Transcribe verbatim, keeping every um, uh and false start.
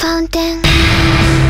ファウンテン。